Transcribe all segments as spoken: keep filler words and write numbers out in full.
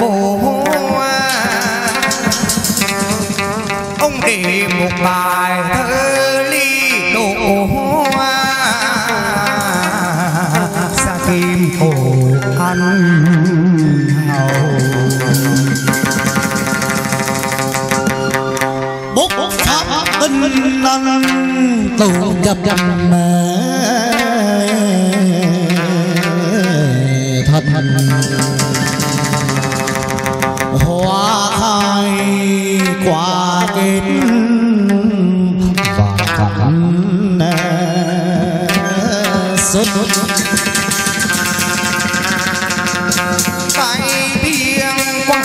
bồ hoa. Ông để một bài thơ ly độ hoa, xa kim khổ ăn hầu. Bốc pháp tinh năng tụ nhập nhập thành hoa khai quả kết và cảnh xuất tại biên quan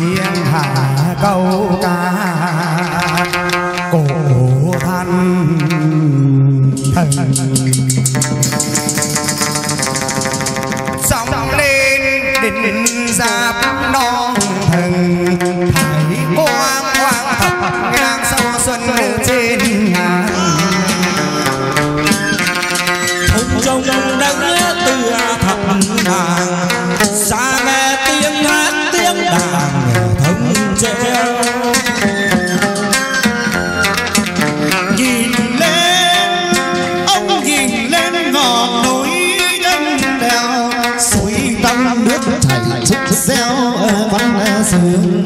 thiên hạ câu ca cổ thanh thần sóng lên đỉnh giáp non thần thấy quang quang thập ngang sau xuân ở trên ngàn thùng trông đắng từ thập ngàn xa nghe tiếng hát tiếng đàn thân treo nhìn lên ông nhìn lên ngọn núi đen đèo suối tăm nước chảy chút reo văn dương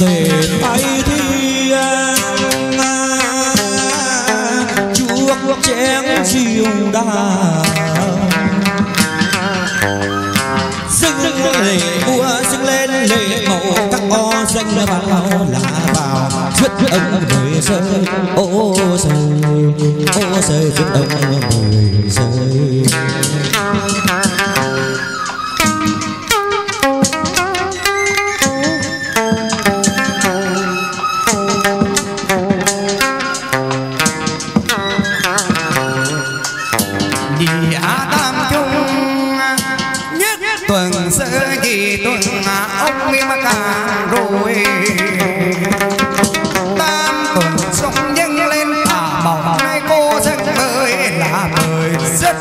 để tay thi Dung đã dâng lễ vua dâng lên lễ mẫu các o dâng là bao là vào quyết ông người rơi ô rơi ô rơi quyết ông người rơi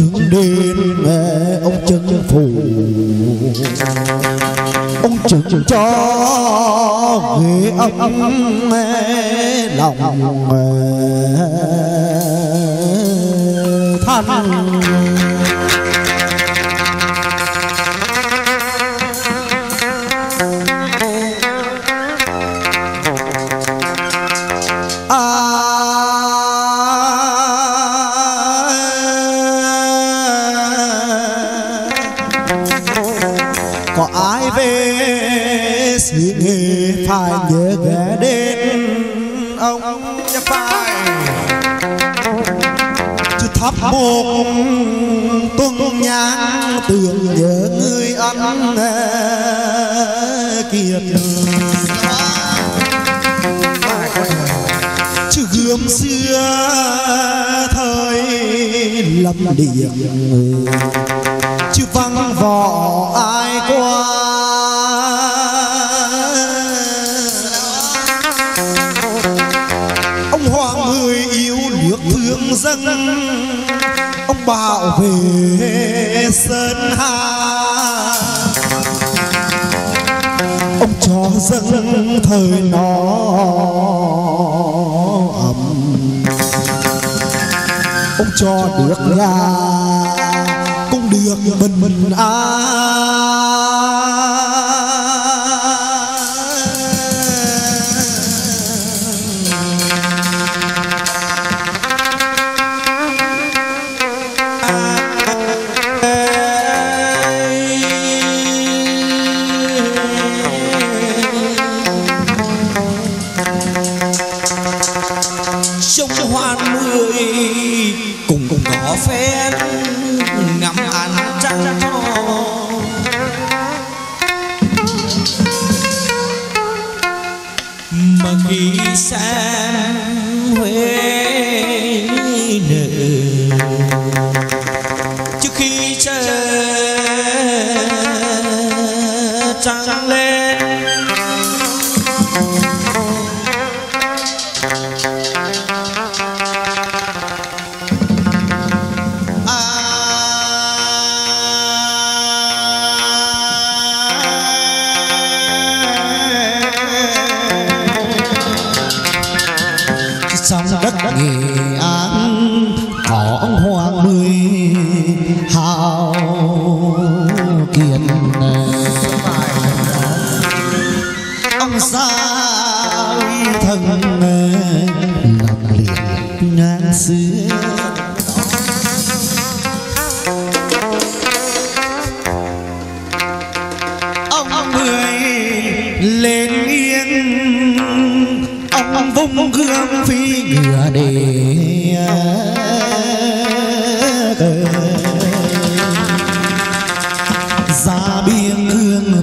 cũng được mình mình ai em ngắm ánh trăng non. Mà khi sang Huế nở, trước khi trời trăng lên, Nghệ An có hoa mười hào kiền, ông xa thần làm liệt ngàn xưa. Ông mười lên yên, ông vung gươm phi ngựa để ra biên cương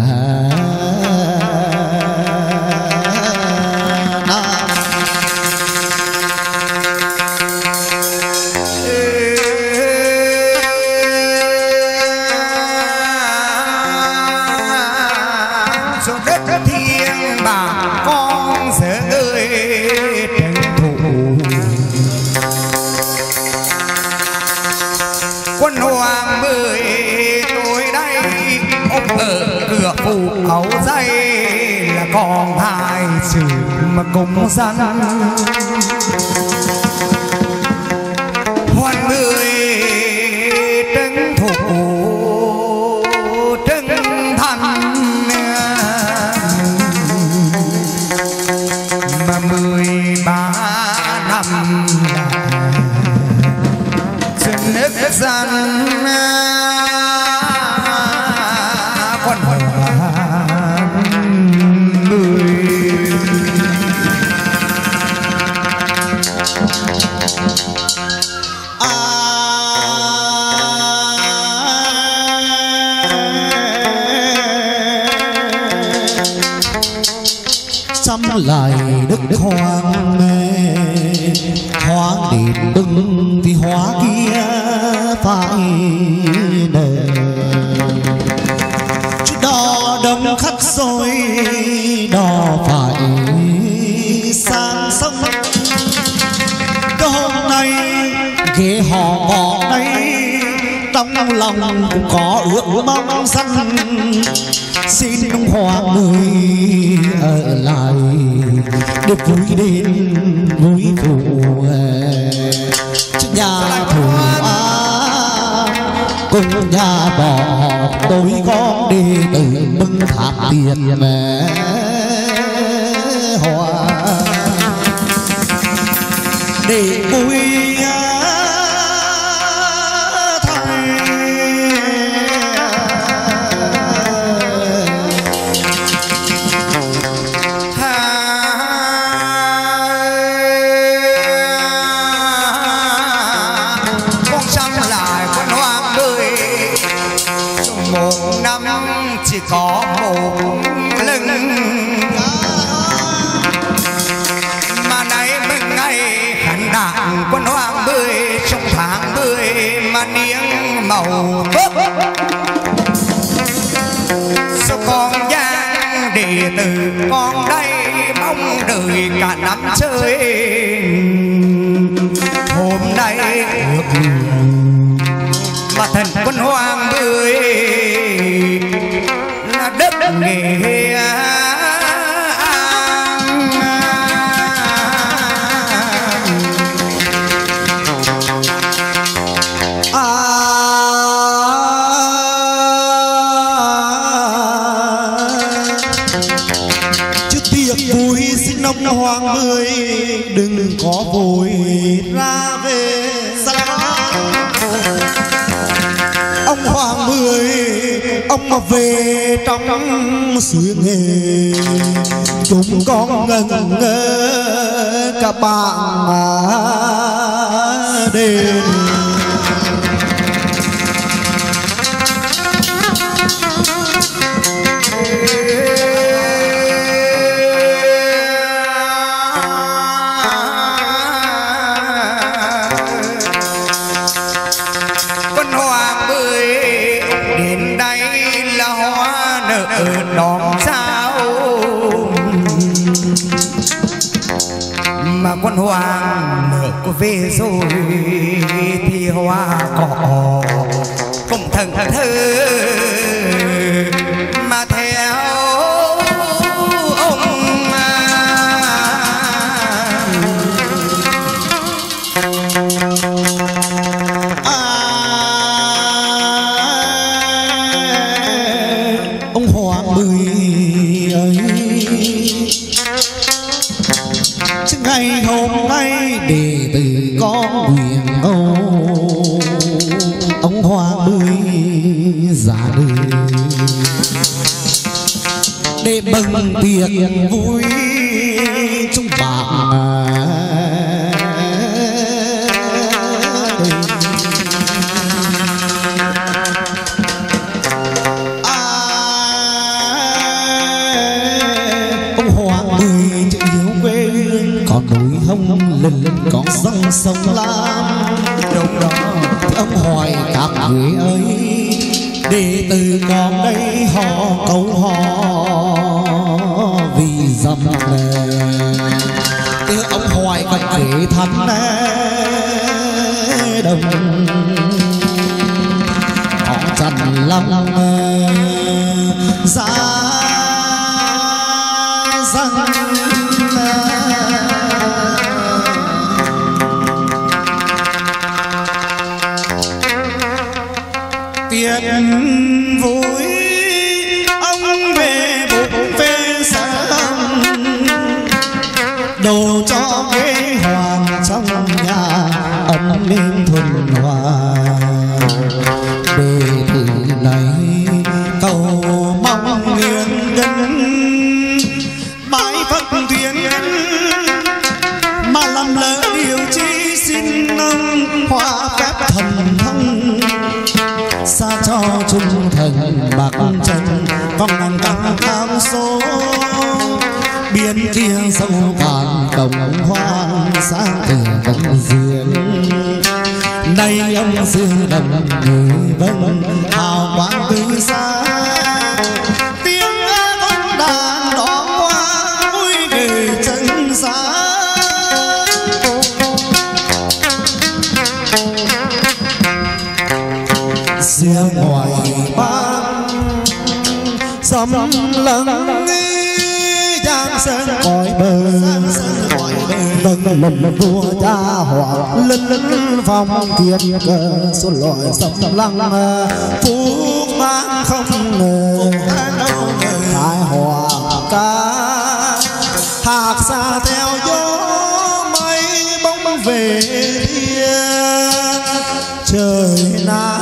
Áo dây là còn hai chữ mà cũng dân hoan người trưng thủ trưng thành mà mười ba năm trên nước dân. Xăm lại đức hoàng mê, hoa điện đứng thì hoa kia phải nở. Chứ đò đông khách rồi đò phải sang sông. Đó hôm nay ghế họ ngọ đây, trong lòng cũng có ước mong xanh. Xin ông hoàng người ở lại được vui đêm vui thủ nhà thủ á, cùng nhà bỏ tối con đi từ bưng tháp tiền mẹ hoa để vui. Chỉ có một lưng mà nay mừng ngày khánh đảng quân hoàng mười, trong tháng mười mà niêng màu tốt. Sao con giang đệ tử con đây mong đợi cả năm chơi, hôm nay được mà thần quân hoàng mười là đất Nghệ An. À, chứ tiệc vui xin ông hoàng mười đừng có vội ra về. Ông hoàng mười ông về trong xứ nghề chúng con ngẩn ngơ các bạn đến. Con hoàng mở cô về rồi thì hoa cỏ cũng thần thơ mà theo ông à, ông hoàng mười ấy. Ngày hôm nay đệ tử con nguyện âu ông Hoa Bưởi ra đời để mừng tiệc vui chúng bạn à, ông Hoa Bưởi chữ hiếu quê còn núi hông lần lần còn dòng sông lam đông đó ông hỏi các người ơi đệ tử còn đây họ câu họ vì dầm nè từ ông hỏi phải kể thật nè đồng họ trần lăng ra răng vui ông về bụng về sáng đồ cho cái hoàng trong nhà ông nên thuần hòa về từ này cầu mong nguyện đứng bái phật thuyền mà làm lỡ điều chi xin ông hòa phép thần thông xa cho trung thần bạc chân vòng ngàn căng tam số biến kia sông cạn cổng hoang sáng từ tận diện nay ông sư đồng người vân hào quang tươi sáng tiếng vang đàn đỏ hoa vui về chân sáng. Xe ngoài băng sấm lắng giang sơn cõi bờ tầng lần vua cha họ lân lân phòng thiên cơ số loại sấm lăng phú mang không ngờ thái hòa ca hạc xa theo gió mây bóng về thiên trời nam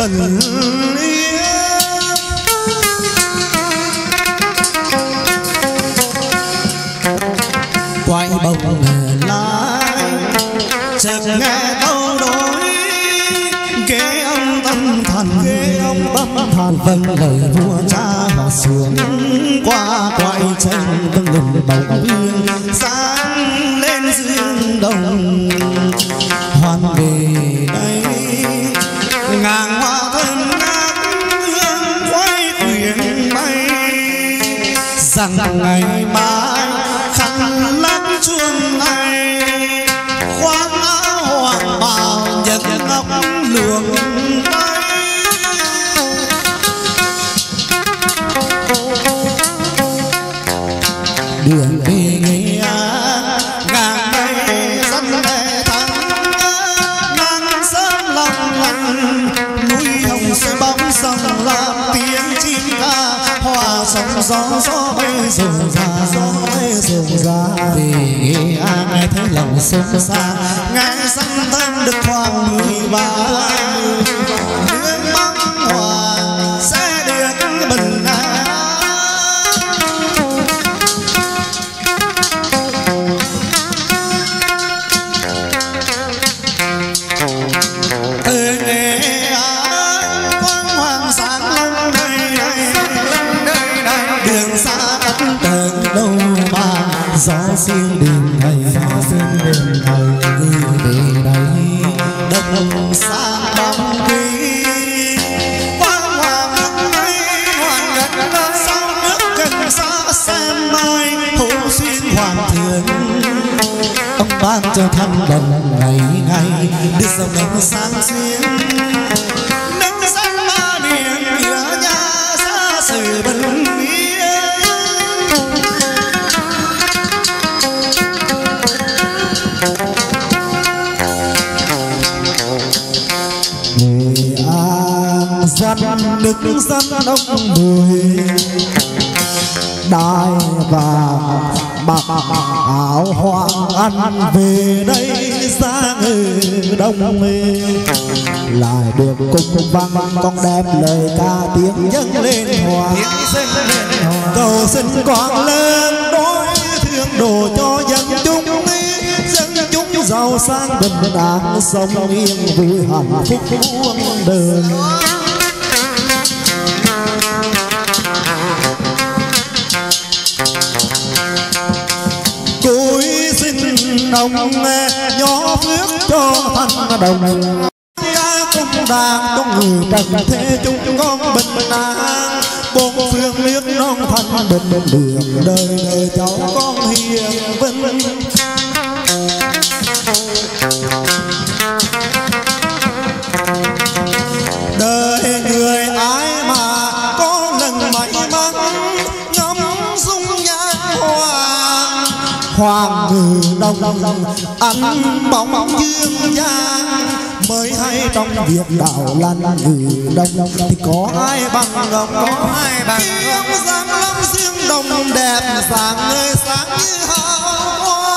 bình yên. Quay bồng lái chợt nghe câu đối kế ông tâm thần kế ông tâm thần vâng lời vua cha họ xuống qua quay chân vâng ngừng bồng yên sáng lên dương đồng hoàn về đây ngàn hoa thân ngát hương quay quyển bay rằng ngày mai khăn lát chuông này khoác áo hoàng bào nhật ngọc luồng bay đường đi nghĩa ngàn ngày dân về thắng ngàn sớm lòng lặng núi hồng sẽ bóng sông làm tiếng chim ca hòa sóng gió gió bay rộn ràng. rừng ra vì Nghệ An ai thấy lòng sông xa ngàn sông thân được khoảng mười ba nước Bắc Hòa sẽ được bình an. Từ Nghệ An quang hoàng sáng long đây đây đây đường xa cách tận đâu mà gió xiên đường thầy gió xiên đường thầy cứ về đây đông xa bóng quý quang hòa mất tay hoàng gần nơi sau nước gần xa xem mai hồ xuyên hoàng thượng ông ban cho thăm đồng ngày ngày đưa dòng nắng sáng xuyên nắng sáng ba miền nhớ nhà xa sự bình yên. Nghệ An dân đức dân ông Bùi đai vàng bạc áo hoang ăn về đây ra người đông mê lại được cung vang vang con đem lời ca tiếng dâng lên hòa cầu xin quang lên đối thương đồ cho dân chúng dân chúng giàu sang bình đẳng sống yên vui hạnh phúc muôn đời. Cúi xin đồng gió phước cho thành đồng ca cung đàn trong người trần thế chúng con bình an bốn phương liếc non thành bình đường đời đời cháu con hiền vinh. Đời người ái mà có lần may mắn ngắm dung nhan hoàng hoàng từ đông ánh bóng dương gian mới hay trong việc đạo lan người đông thì có ai bằng lòng có ai bằng lòng sáng lắm riêng đồng đẹp sáng nơi sáng như hào hoa.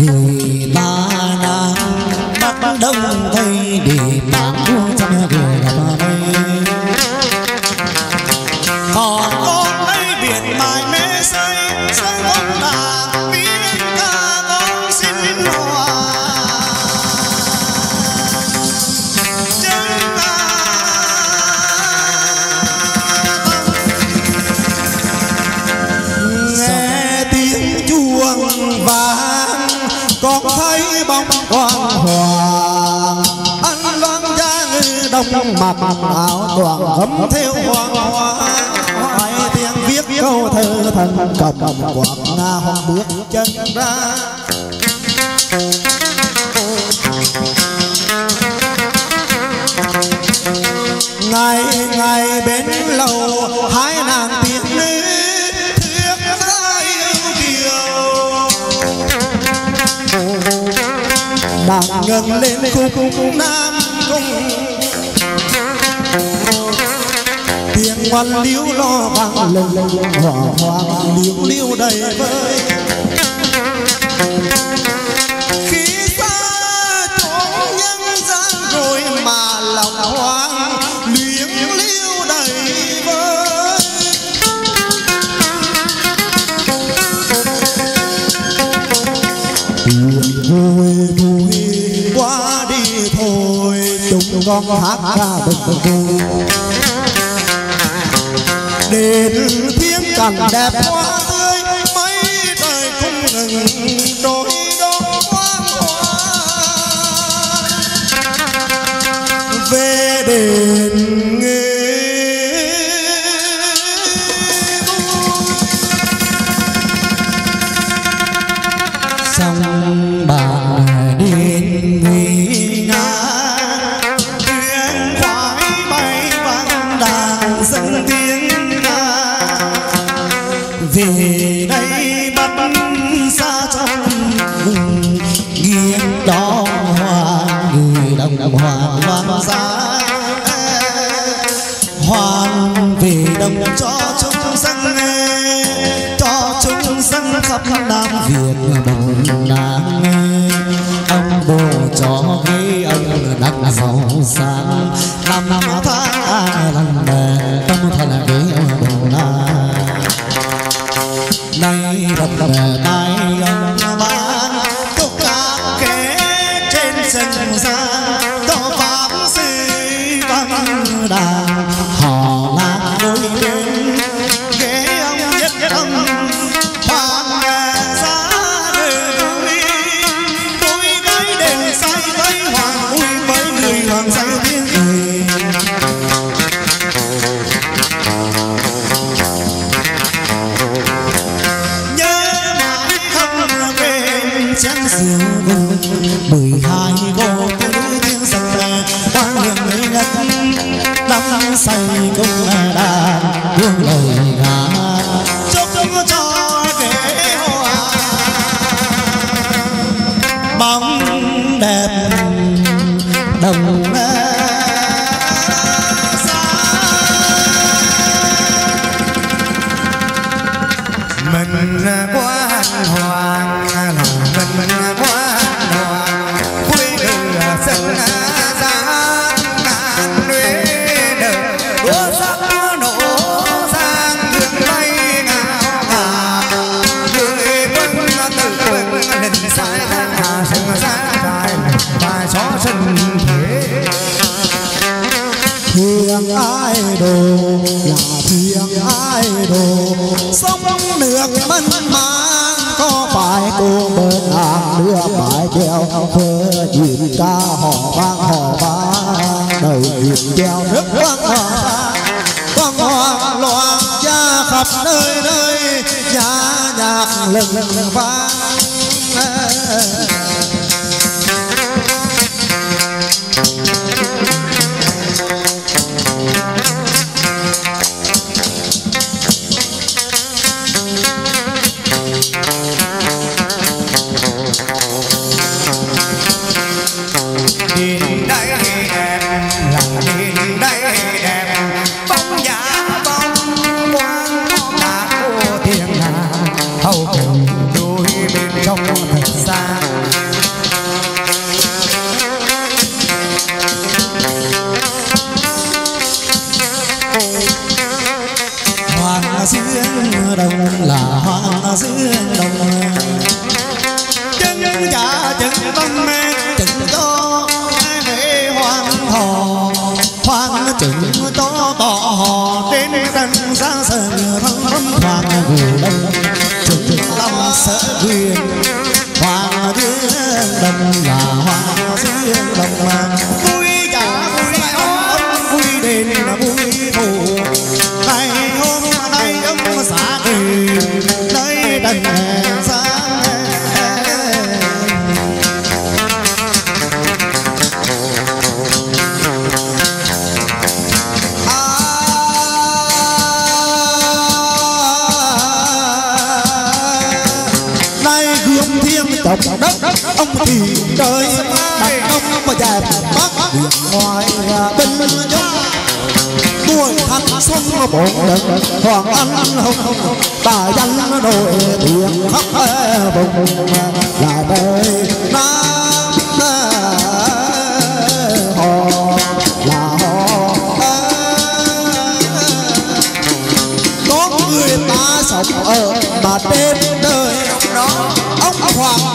Người ta đang bắt đông tây để bán mua cho người ta đây còn con lấy biển mài mê say say con là biết ca con xin hòa chân ta nghe tiếng chuông và con thấy bóng quang hoàng anh loan ra người đông đông mặc áo choàng gấm theo hoàng hoa hai tiếng viết câu thơ thần cầm quảng na hoàng bước chân ra ngày ngày bên lầu hai nàng tiếng nữ thuyết ra yêu kiều đang ngân lên khúc nam cung tiếng quan liễu lo vang lừng lừng hỏa hoang liễu liễu đầy vơi khi xa chỗ nhân gian rồi mà lòng hoang liễu liễu đầy vơi. Vui vui quá đi thôi chúng con hát ca bình vui đến tiếng càng đẹp hoa tươi mấy đời không ngừng đôi đó hoang hoa về đền Nghê sông bà đến Nghê An tiếng khói bay vang đàn dân tiếng ca về đây bắt xa trong vùng nghiêng đó hoa người đồng đồng hoa vang xa cho chúng dân nghe, cho chúng dân khắp Nam Việt đồng đáng nghe. Ông bồ cho ghế ông đắc giàu sang, làm năm tháng lần bè tâm thần ghế ông bồ na. Nay đặt bè tay ông bán tục các kế trên sân gian, đó pháp sư văn đàn họ là đối đến ghế ông nhất ông hoàng giá đời đối với đền say với hoàng vui với người hoàng gia thiên người. Chén rượu mười hai cô nữ tiếng sông là quan niệm lấy đất đắm say cũng là đàn buông lời ngã chúc cho để hoa bóng đẹp đồng xa mình quá hoàng mình quá đoàn vui lửa sân giá ngàn lưới đời đua sắc nổ sang đường bay ngào ngà người quân tự quân đình sai tháng hà sân giá dài bài xó sân thế thiêng ai đồ là thiêng ai đồ sông nước mân mái có phải cô bên hàng đưa phải treo khơ nhìn ca họ vang họ vang đầy nhìn treo nước vang hoa vang hoa loạn cha khắp nơi nơi nhà nhạc lừng lừng vang hoàng anh hùng hùng tài danh đội thuyền khắp vùng là đời nam họ là họ có người ta sống ở mà trên đời đó ông hoàng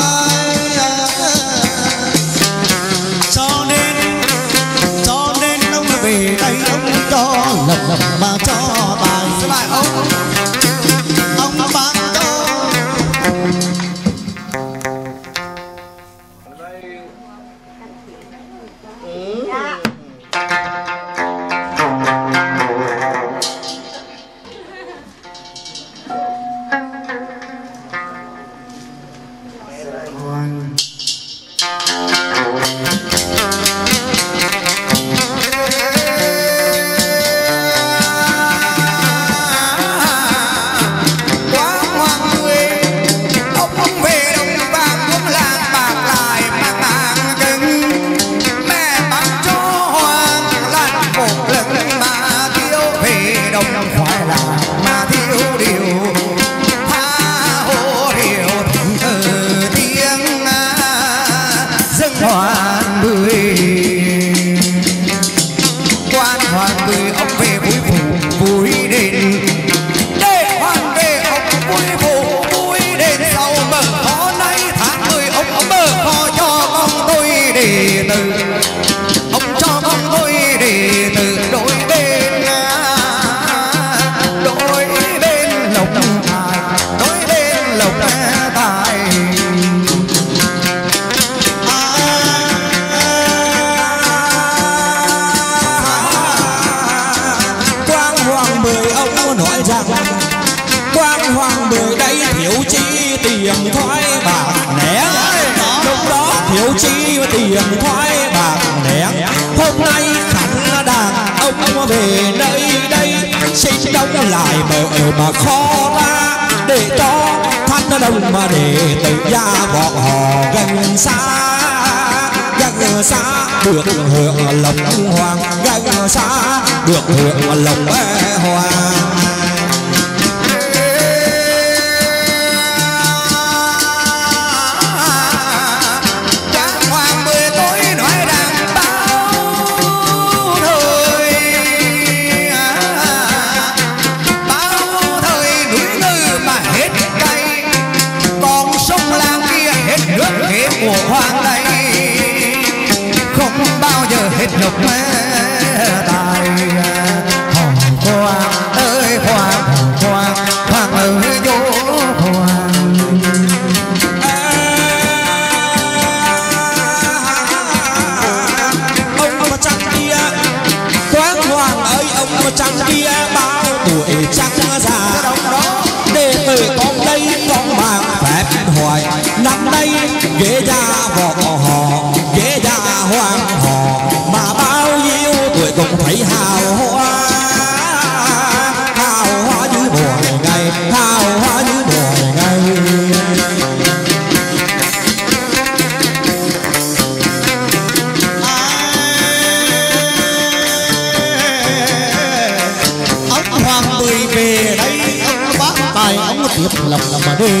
ai. Cho nên cho nên ông về đây ông cho lòng lòng mà cho tài lại ông ông bán cho quang hoàng bờ đây thiếu chi tiền thoái bạc nén, lúc đó thiếu chi tiền thoái bạc nén. Hôm nay khánh đàn ông về nơi đây, xin đông lại bờ mà khó ra để cho thanh đồng mà để tự gia bọn họ gần xa. Gần xa được hưởng lòng hoàng, gần xa được hưởng lòng hoàng. Hãy subscribe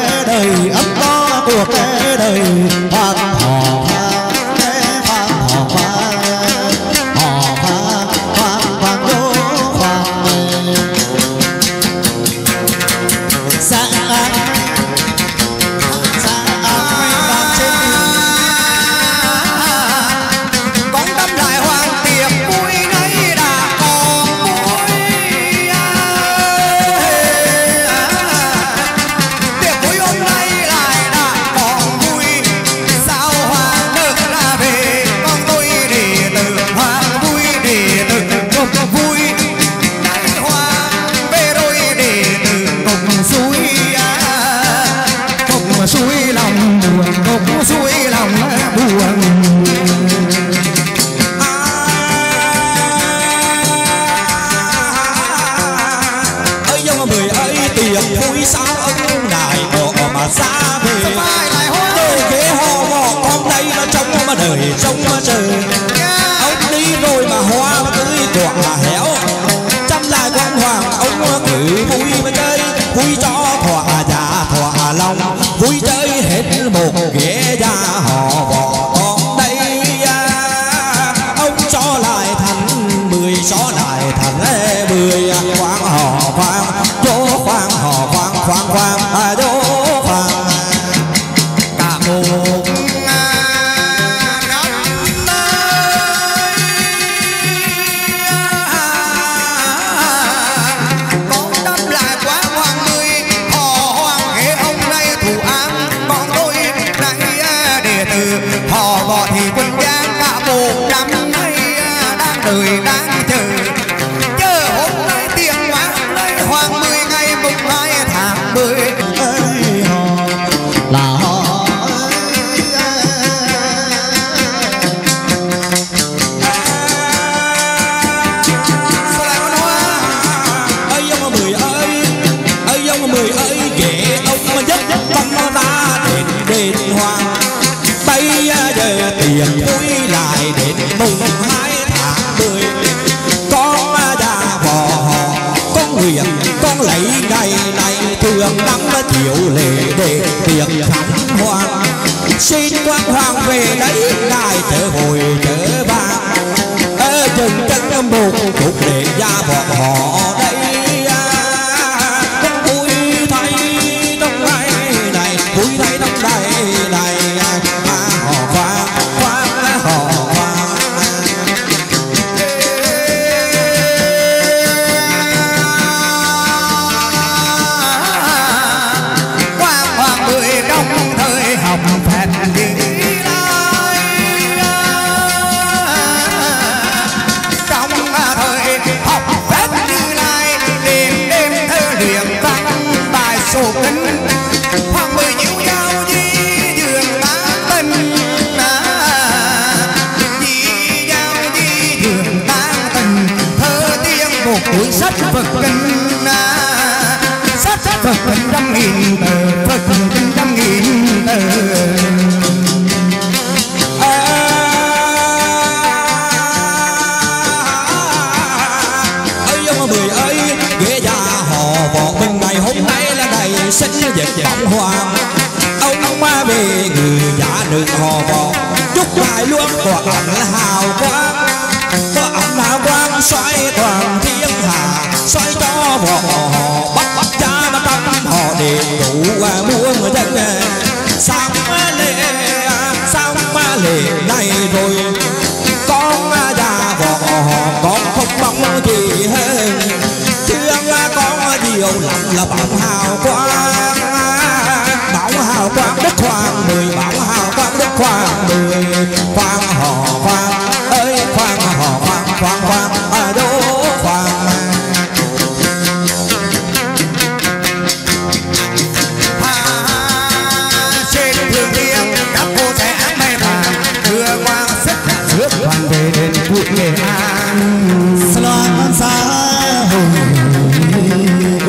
xin quang hoàng về đấy ngài trở hồi trở bạc ở rừng chân một cuộc để gia bọn họ đây trong vui thấy trong đây này vui thấy trong đây này mà họ qua qua họ qua qua hoàng người đông thời học phạt Phật kinh na, sát Phật kinh trăm nghìn tờ, Phật kinh trăm nghìn tờ. Ơi ông mười ơi, ghế già họ bọn bên này hôm nay là đầy sách dệt bóng hoàng. Ông ông ma về người giả được họ bọn, chúc ngài luôn toàn ảnh hào quang, toàn ảnh hào quang xoay toàn thiên hạ. Xoay cho họ họ bắt bắt cha bắt tâm họ đều đủ mua dân sáng lệ sáng lệ này rồi con già họ con không mong gì hơn thương con điều lắm là bảo hào quang bảo hào quang đất hoàng mười bảo hào quang đất hoàng mười quang họ quang ơi quang họ quang quang quang ở đâu quang Nghệ An loan xa hồng